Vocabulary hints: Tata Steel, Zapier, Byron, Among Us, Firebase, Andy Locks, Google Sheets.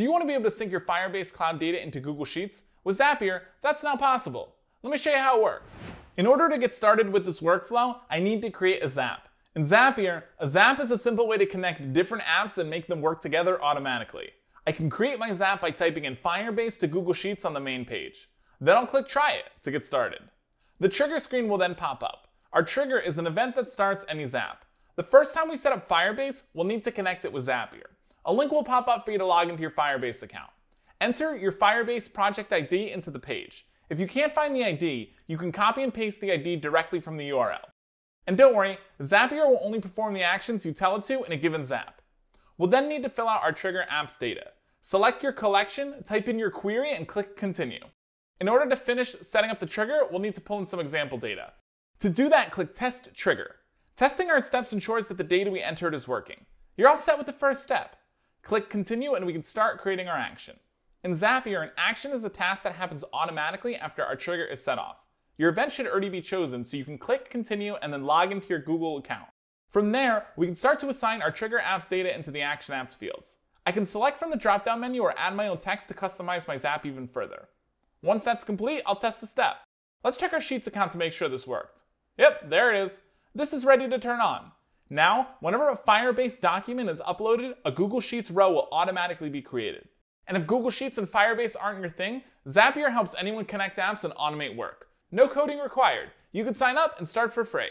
Do you want to be able to sync your Firebase cloud data into Google Sheets? With Zapier, that's not possible. Let me show you how it works. In order to get started with this workflow, I need to create a Zap. In Zapier, a Zap is a simple way to connect different apps and make them work together automatically. I can create my Zap by typing in Firebase to Google Sheets on the main page. Then I'll click Try It to get started. The trigger screen will then pop up. Our trigger is an event that starts any Zap. The first time we set up Firebase, we'll need to connect it with Zapier. A link will pop up for you to log into your Firebase account. Enter your Firebase project ID into the page. If you can't find the ID, you can copy and paste the ID directly from the URL. And don't worry, Zapier will only perform the actions you tell it to in a given Zap. We'll then need to fill out our trigger app's data. Select your collection, type in your query, and click Continue. In order to finish setting up the trigger, we'll need to pull in some example data. To do that, click Test Trigger. Testing our steps ensures that the data we entered is working. You're all set with the first step. Click Continue and we can start creating our action. In Zapier, an action is a task that happens automatically after our trigger is set off. Your event should already be chosen, so you can click Continue and then log into your Google account. From there, we can start to assign our trigger app's data into the action apps fields. I can select from the drop-down menu or add my own text to customize my Zap even further. Once that's complete, I'll test the step. Let's check our Sheets account to make sure this worked. Yep, there it is. This is ready to turn on. Now, whenever a Firebase document is uploaded, a Google Sheets row will automatically be created. And if Google Sheets and Firebase aren't your thing, Zapier helps anyone connect apps and automate work. No coding required. You can sign up and start for free.